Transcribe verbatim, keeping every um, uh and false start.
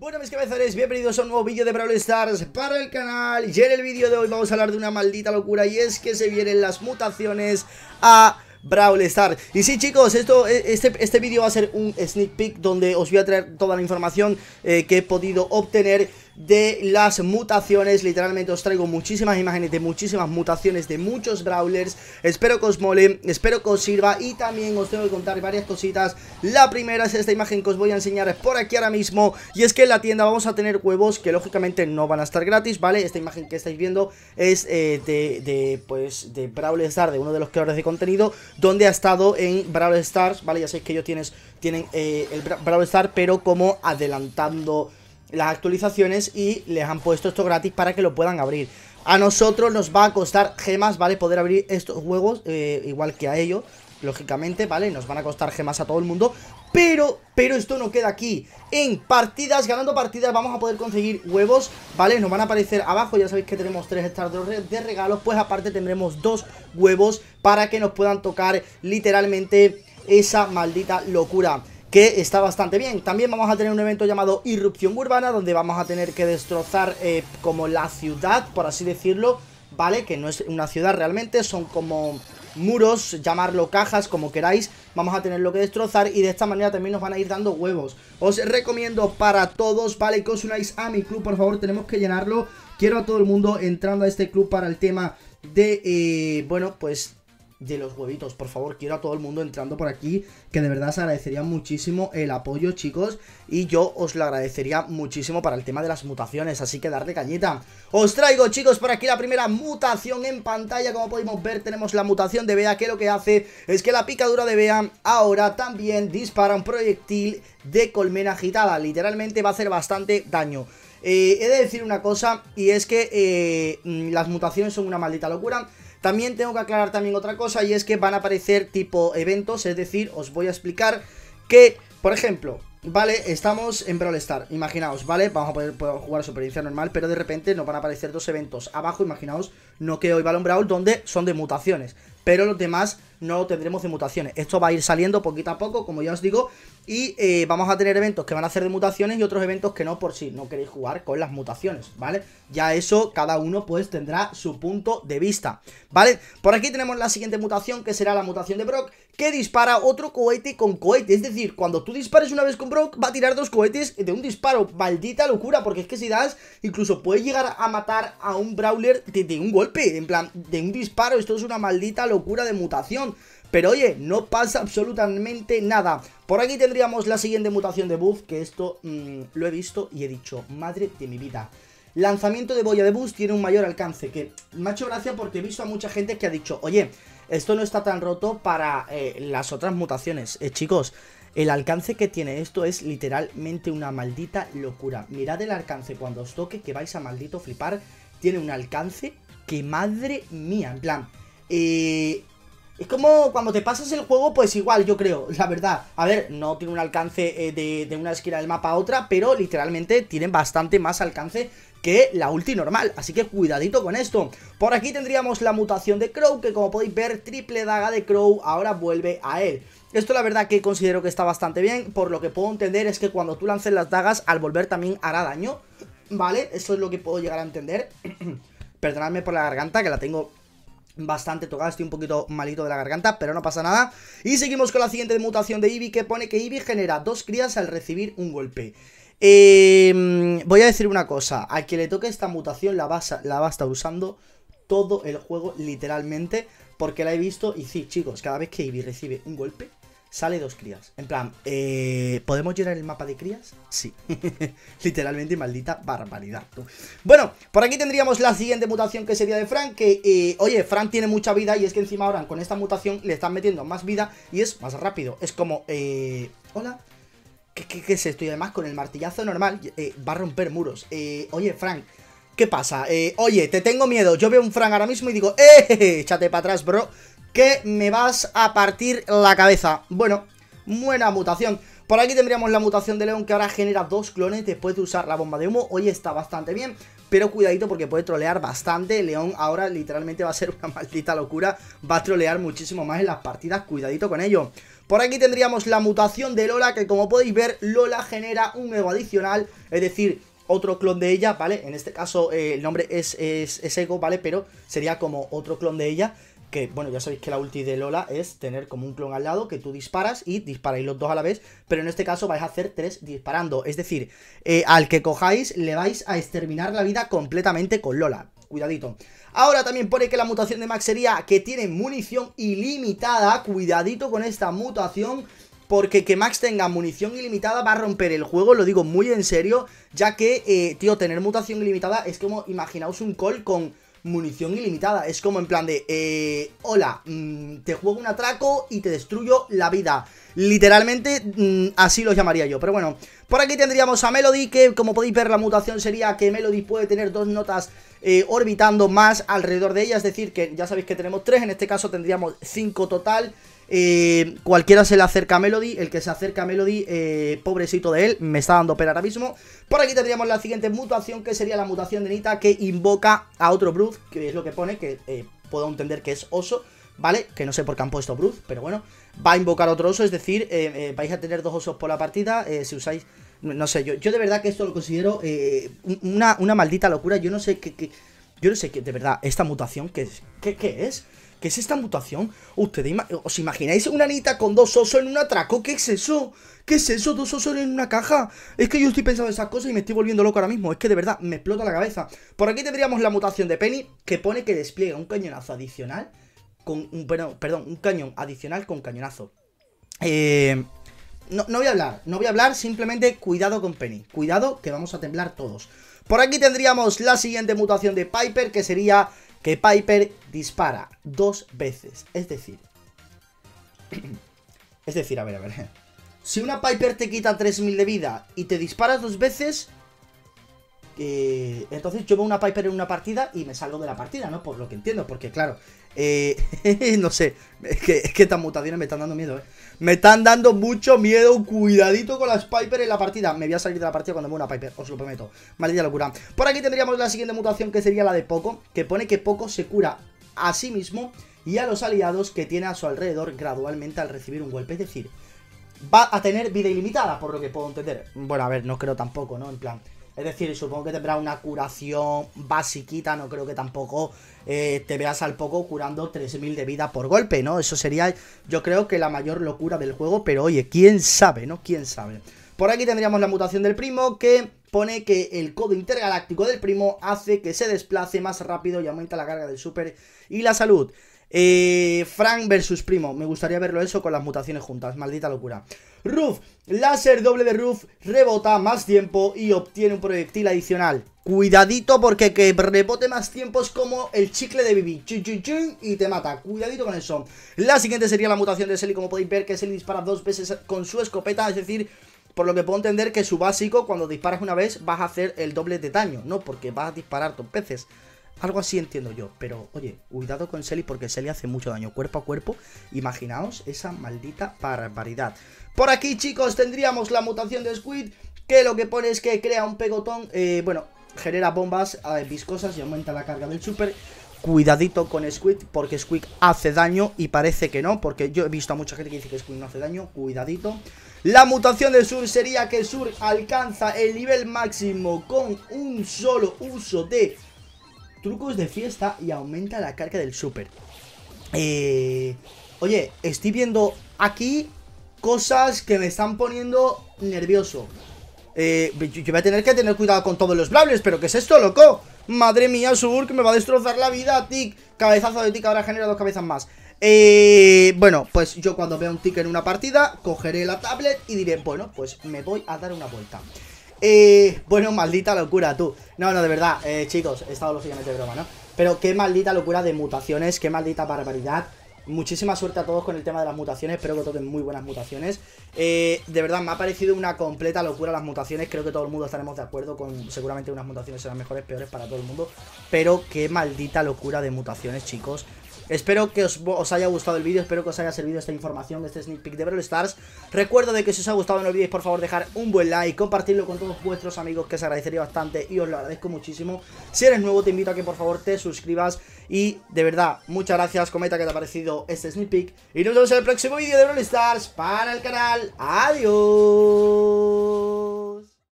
Bueno, mis cabezales, bienvenidos a un nuevo vídeo de Brawl Stars para el canal. Y en el vídeo de hoy vamos a hablar de una maldita locura, y es que se vienen las mutaciones a Brawl Stars. Y sí, chicos, esto, este, este vídeo va a ser un sneak peek donde os voy a traer toda la información eh, que he podido obtener de las mutaciones. Literalmente os traigo muchísimas imágenes de muchísimas mutaciones de muchos brawlers. Espero que os mole, espero que os sirva, y también os tengo que contar varias cositas. La primera es esta imagen que os voy a enseñar por aquí ahora mismo, y es que en la tienda vamos a tener huevos que lógicamente no van a estar gratis, ¿vale? Esta imagen que estáis viendo es eh, de, de, pues, de Brawl Stars, de uno de los creadores de contenido, donde ha estado en Brawl Stars, ¿vale? Ya sabéis que ellos tienes, tienen eh, el Brawl Stars, pero como adelantando las actualizaciones, y les han puesto esto gratis para que lo puedan abrir. A nosotros nos va a costar gemas, ¿vale? Poder abrir estos juegos, eh, igual que a ellos, lógicamente, ¿vale? Nos van a costar gemas a todo el mundo. Pero, pero esto no queda aquí. En partidas, ganando partidas, vamos a poder conseguir huevos, ¿vale? Nos van a aparecer abajo, ya sabéis que tenemos tres stars de regalos. Pues aparte tendremos dos huevos para que nos puedan tocar literalmente esa maldita locura, que está bastante bien. También vamos a tener un evento llamado Irrupción Urbana, donde vamos a tener que destrozar eh, como la ciudad, por así decirlo, ¿vale? Que no es una ciudad realmente, son como muros, llamarlo cajas, como queráis. Vamos a tenerlo que destrozar, y de esta manera también nos van a ir dando huevos. Os recomiendo para todos, ¿vale?, que os unáis a mi club, por favor, tenemos que llenarlo. Quiero a todo el mundo entrando a este club para el tema de, eh, bueno, pues... de los huevitos, por favor, quiero a todo el mundo entrando por aquí, que de verdad se agradecería muchísimo el apoyo, chicos, y yo os lo agradecería muchísimo para el tema de las mutaciones, así que darle cañita. Os traigo, chicos, por aquí la primera mutación en pantalla. Como podemos ver, tenemos la mutación de Bea, que lo que hace es que la picadura de Bea ahora también dispara un proyectil de colmena agitada. Literalmente va a hacer bastante daño. eh, He de decir una cosa, y es que eh, las mutaciones son una maldita locura. También tengo que aclarar también otra cosa, y es que van a aparecer tipo eventos, es decir, os voy a explicar que, por ejemplo, vale, estamos en Brawl Stars, imaginaos, vale, vamos a poder, poder jugar supervivencia normal, pero de repente nos van a aparecer dos eventos abajo, imaginaos, no que hoy Balón Brawl, donde son de mutaciones, pero los demás no lo tendremos de mutaciones. Esto va a ir saliendo poquito a poco, como ya os digo, y eh, vamos a tener eventos que van a ser de mutaciones y otros eventos que no, por si no queréis jugar con las mutaciones, ¿vale? Ya eso, cada uno pues tendrá su punto de vista, ¿vale? Por aquí tenemos la siguiente mutación, que será la mutación de Brock, que dispara otro cohete con cohete. Es decir, cuando tú dispares una vez con Brock, va a tirar dos cohetes de un disparo. Maldita locura, porque es que si das, incluso puedes llegar a matar a un brawler de, de un golpe, en plan, de un disparo. Esto es una maldita locura de mutación. Pero oye, no pasa absolutamente nada. Por aquí tendríamos la siguiente mutación de Boost, que esto mmm, lo he visto y he dicho, madre de mi vida. Lanzamiento de boya de Boost tiene un mayor alcance, que me ha hecho gracia porque he visto a mucha gente que ha dicho, oye, esto no está tan roto para eh, las otras mutaciones. eh, Chicos, el alcance que tiene esto es literalmente una maldita locura. Mirad el alcance cuando os toque, que vais a maldito flipar. Tiene un alcance que madre mía, en plan, eh... es como cuando te pasas el juego, pues igual, yo creo, la verdad. A ver, no tiene un alcance eh, de, de una esquina del mapa a otra, pero literalmente tienen bastante más alcance que la ulti normal, así que cuidadito con esto. Por aquí tendríamos la mutación de Crow, que como podéis ver, triple daga de Crow ahora vuelve a él. Esto la verdad que considero que está bastante bien. Por lo que puedo entender es que cuando tú lances las dagas, al volver también hará daño, ¿vale? Eso es lo que puedo llegar a entender. Perdonadme por la garganta, que la tengo bastante tocada, estoy un poquito malito de la garganta, pero no pasa nada. Y seguimos con la siguiente mutación de Ivy, que pone que Ivy genera dos crías al recibir un golpe. eh, Voy a decir una cosa, a quien le toque esta mutación la va a, la va a estar usando todo el juego, literalmente, porque la he visto. Y sí, chicos, cada vez que Ivy recibe un golpe, sale dos crías. En plan, eh, ¿podemos llenar el mapa de crías? Sí. Literalmente, maldita barbaridad, tú. Bueno, por aquí tendríamos la siguiente mutación, que sería de Frank, que, eh, oye, Frank tiene mucha vida, y es que encima ahora con esta mutación le están metiendo más vida y es más rápido. Es como, eh, hola, ¿qué, qué, qué es esto? Y además con el martillazo normal eh, va a romper muros. eh, Oye, Frank, ¿qué pasa? Eh, oye, te tengo miedo. Yo veo un Frank ahora mismo y digo, eh, échate para atrás, bro, que me vas a partir la cabeza. Bueno, buena mutación. Por aquí tendríamos la mutación de León, que ahora genera dos clones después de usar la bomba de humo. Hoy está bastante bien, pero cuidadito porque puede trolear bastante. León ahora literalmente va a ser una maldita locura, va a trolear muchísimo más en las partidas, cuidadito con ello. Por aquí tendríamos la mutación de Lola, que como podéis ver, Lola genera un ego adicional, es decir, otro clon de ella, ¿vale? En este caso eh, el nombre es, es, es ego, ¿vale? Pero sería como otro clon de ella, que, bueno, ya sabéis que la ulti de Lola es tener como un clon al lado, que tú disparas y disparáis los dos a la vez, pero en este caso vais a hacer tres disparando, es decir, eh, al que cojáis le vais a exterminar la vida completamente con Lola. Cuidadito. Ahora también pone que la mutación de Max sería que tiene munición ilimitada. Cuidadito con esta mutación, porque que Max tenga munición ilimitada va a romper el juego, lo digo muy en serio, ya que, eh, tío, tener mutación ilimitada es como, imaginaos un call con munición ilimitada, es como en plan de, eh, hola, mmm, te juego un atraco y te destruyo la vida, literalmente, mmm, así lo llamaría yo, pero bueno. Por aquí tendríamos a Melody, que como podéis ver la mutación sería que Melody puede tener dos notas eh, orbitando más alrededor de ella, es decir, que ya sabéis que tenemos tres, en este caso tendríamos cinco total. Eh, cualquiera se le acerca a Melody, el que se acerca a Melody, eh, pobrecito de él, me está dando pena ahora mismo. Por aquí tendríamos la siguiente mutación, que sería la mutación de Nita, que invoca a otro Roof, que es lo que pone, que eh, puedo entender que es oso, ¿vale? Que no sé por qué han puesto Roof, pero bueno, va a invocar otro oso, es decir, eh, eh, vais a tener dos osos por la partida, eh, si usáis, no sé, yo, yo de verdad que esto lo considero eh, una, una maldita locura, yo no sé qué, qué, yo no sé qué, de verdad, esta mutación, ¿qué es? ¿Qué, qué es? ¿Qué es esta mutación? ¿Ustedes os imagináis una Nita con dos osos en un atraco? ¿Qué es eso? ¿Qué es eso? ¿Dos osos en una caja? Es que yo estoy pensando esas cosas y me estoy volviendo loco ahora mismo. Es que de verdad, me explota la cabeza. Por aquí tendríamos la mutación de Penny, que pone que despliega un cañonazo adicional con... Un, perdón, perdón, un cañón adicional con cañonazo. Eh... No, no voy a hablar, no voy a hablar, simplemente cuidado con Penny. Cuidado que vamos a temblar todos. Por aquí tendríamos la siguiente mutación de Piper, que sería... que Piper dispara dos veces, es decir, es decir, a ver, a ver, si una Piper te quita tres mil de vida y te disparas dos veces, eh, entonces yo veo una Piper en una partida y me salgo de la partida, ¿no? Por lo que entiendo, porque claro, eh, no sé, es que, es que estas mutaciones me están dando miedo, ¿eh? Me están dando mucho miedo, cuidadito con las Piper en la partida. Me voy a salir de la partida cuando veo una Piper, os lo prometo. Maldita locura. Por aquí tendríamos la siguiente mutación, que sería la de Poco, que pone que Poco se cura a sí mismo y a los aliados que tiene a su alrededor gradualmente al recibir un golpe. Es decir, va a tener vida ilimitada, por lo que puedo entender. Bueno, a ver, no creo tampoco, ¿no? En plan... Es decir, supongo que tendrá una curación basiquita, no creo que tampoco eh, te veas al Poco curando tres mil de vida por golpe, ¿no? Eso sería, yo creo que la mayor locura del juego, pero oye, quién sabe, ¿no? Quién sabe. Por aquí tendríamos la mutación del Primo, que pone que el codo intergaláctico del Primo hace que se desplace más rápido y aumenta la carga del super y la salud. Eh, Frank versus Primo, me gustaría verlo eso con las mutaciones juntas, maldita locura. Roof, láser doble de Roof, rebota más tiempo y obtiene un proyectil adicional. Cuidadito, porque que rebote más tiempo es como el chicle de Bibi, chun, chun, chun, y te mata, cuidadito con eso. La siguiente sería la mutación de Shelly, como podéis ver, que Shelly dispara dos veces con su escopeta, es decir, por lo que puedo entender que su básico, cuando disparas una vez vas a hacer el doble de daño, ¿no? Porque vas a disparar dos veces. Algo así entiendo yo, pero oye, cuidado con Shelly, porque Shelly hace mucho daño cuerpo a cuerpo. Imaginaos esa maldita barbaridad. Por aquí, chicos, tendríamos la mutación de Squid, que lo que pone es que crea un pegotón, eh, bueno, genera bombas eh, viscosas y aumenta la carga del super. Cuidadito con Squid, porque Squid hace daño y parece que no, porque yo he visto a mucha gente que dice que Squid no hace daño, cuidadito. La mutación de Sur sería que Sur alcanza el nivel máximo con un solo uso de... trucos de fiesta y aumenta la carga del super. Eh, oye, estoy viendo aquí cosas que me están poniendo nervioso. Eh, yo voy a tener que tener cuidado con todos los blables, pero ¿qué es esto, loco? Madre mía, Sur, que me va a destrozar la vida, Tic. Cabezazo de Tic, ahora genera dos cabezas más. Eh, bueno, pues yo cuando vea un Tic en una partida, cogeré la tablet y diré, bueno, pues me voy a dar una vuelta. Eh, bueno, maldita locura, tú. No, no, de verdad, eh, chicos, he estado lógicamente de broma, ¿no? Pero qué maldita locura de mutaciones, qué maldita barbaridad. Muchísima suerte a todos con el tema de las mutaciones. Espero que toquen muy buenas mutaciones. eh, De verdad, me ha parecido una completa locura las mutaciones. Creo que todo el mundo estaremos de acuerdo con... seguramente unas mutaciones serán mejores, peores para todo el mundo, pero qué maldita locura de mutaciones, chicos. Espero que os, os haya gustado el vídeo, espero que os haya servido esta información, este sneak peek de Brawl Stars. Recuerdo de que si os ha gustado no olvidéis por favor dejar un buen like, compartirlo con todos vuestros amigos, que os agradecería bastante y os lo agradezco muchísimo. Si eres nuevo te invito a que por favor te suscribas y de verdad, muchas gracias, comenta que te ha parecido este sneak peek. Y nos vemos en el próximo vídeo de Brawl Stars para el canal. Adiós.